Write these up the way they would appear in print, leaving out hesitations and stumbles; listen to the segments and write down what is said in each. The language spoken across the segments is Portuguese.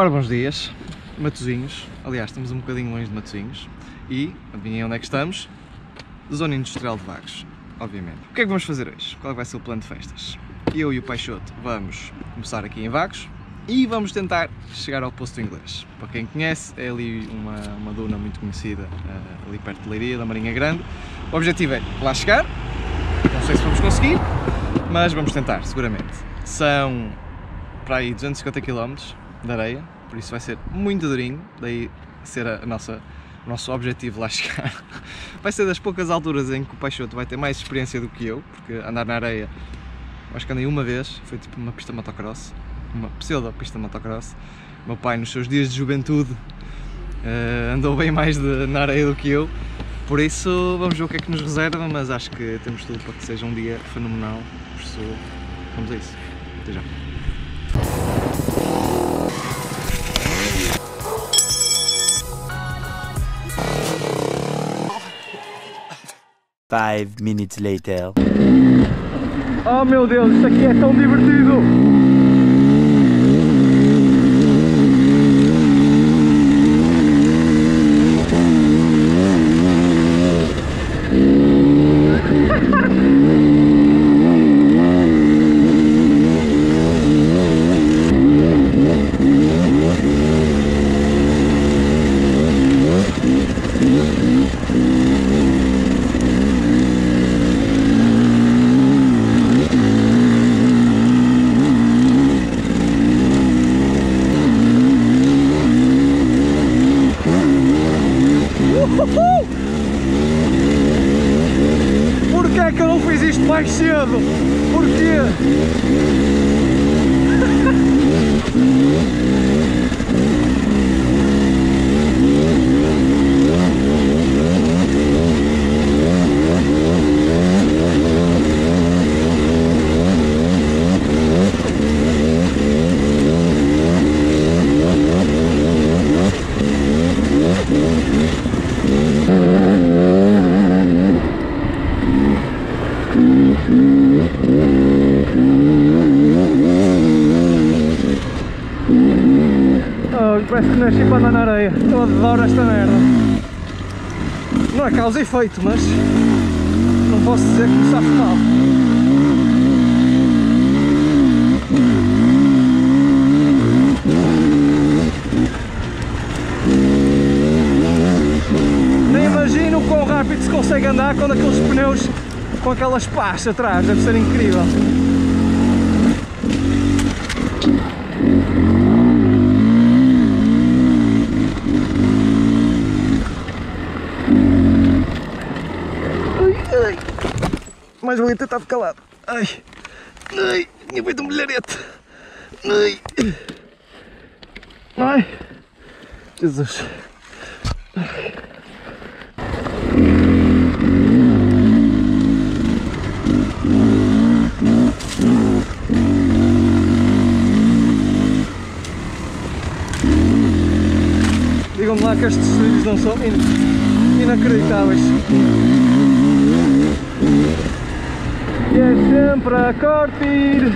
Ora, bons dias, Matosinhos. Aliás, estamos um bocadinho longe de Matosinhos e, adivinhem onde é que estamos? Zona Industrial de Vagos, obviamente. O que é que vamos fazer hoje? Qual vai ser o plano de festas? Eu e o Peixoto vamos começar aqui em Vagos e vamos tentar chegar ao Poço do Inglês. Para quem conhece, é ali uma duna muito conhecida, ali perto de Leiria, da Marinha Grande. O objetivo é lá chegar, não sei se vamos conseguir, mas vamos tentar, seguramente. São, para aí, 250 km de areia, por isso vai ser muito durinho, daí ser o nosso objetivo lá chegar. Vai ser das poucas alturas em que o Peixoto vai ter mais experiência do que eu, porque andar na areia, acho que andei uma vez, foi tipo uma pista motocross, uma pseudo-pista motocross. Meu pai, nos seus dias de juventude, andou bem mais na areia do que eu, por isso vamos ver o que é que nos reserva, mas acho que temos tudo para que seja um dia fenomenal, por isso vamos a isso. Até já! Five minutes later. Oh meu Deus, isto aqui é tão divertido! Que eu não fiz isto mais cedo? Porquê? Parece que nasci para andar na areia. Eu adoro esta merda. Não é causa e efeito, mas não posso dizer que me sabe mal. Nem imagino o quão rápido se consegue andar com aqueles pneus com aquelas pás atrás. Deve ser incrível. Mais valia ter estado calado. Ai, ai, tinha feito um bilharete. Ai, ai, Jesus. Ai. Digam-me lá que estes trilhos não são inacreditáveis. E é sempre a curtir.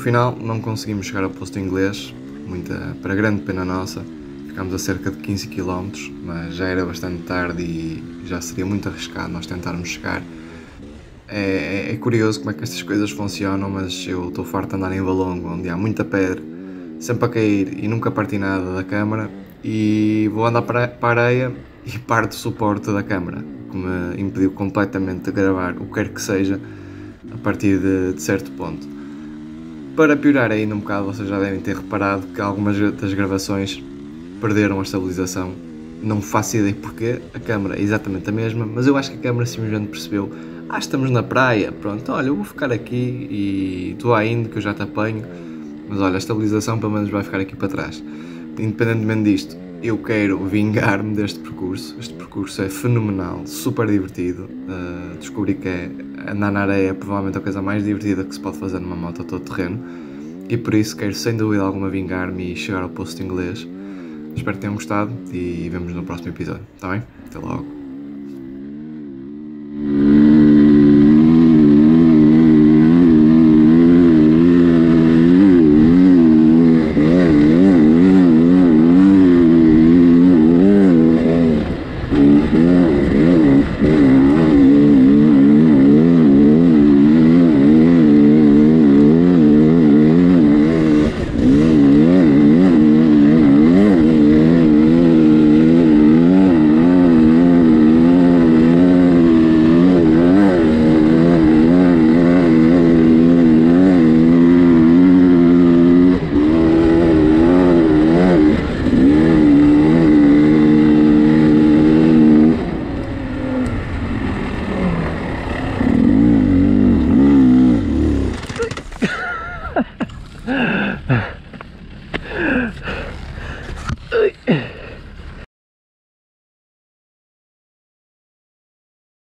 final não conseguimos chegar ao Poço do Inglês, para grande pena nossa. Ficámos a cerca de 15 km, mas já era bastante tarde e já seria muito arriscado nós tentarmos chegar. É curioso como é que estas coisas funcionam, mas eu estou farto de andar em Valongo, onde há muita pedra, sempre a cair e nunca parti nada da câmara, e vou andar para a areia e parto o suporte da câmara, que me impediu completamente de gravar o que quer que seja a partir de certo ponto. Para piorar ainda um bocado, vocês já devem ter reparado que algumas das gravações perderam a estabilização. Não faço ideia porquê, a câmera é exatamente a mesma, mas eu acho que a câmera simplesmente percebeu: ah, estamos na praia, pronto, olha, eu vou ficar aqui e estou ainda que eu já te apanho, mas olha, a estabilização pelo menos vai ficar aqui para trás. Independentemente disto, eu quero vingar-me deste percurso. Este percurso é fenomenal, super divertido. Descobri que andar na areia é provavelmente a coisa mais divertida que se pode fazer numa moto todo terreno, e por isso quero sem dúvida alguma vingar-me e chegar ao Poço do Inglês. Espero que tenham gostado e vemos no próximo episódio, está bem? Até logo!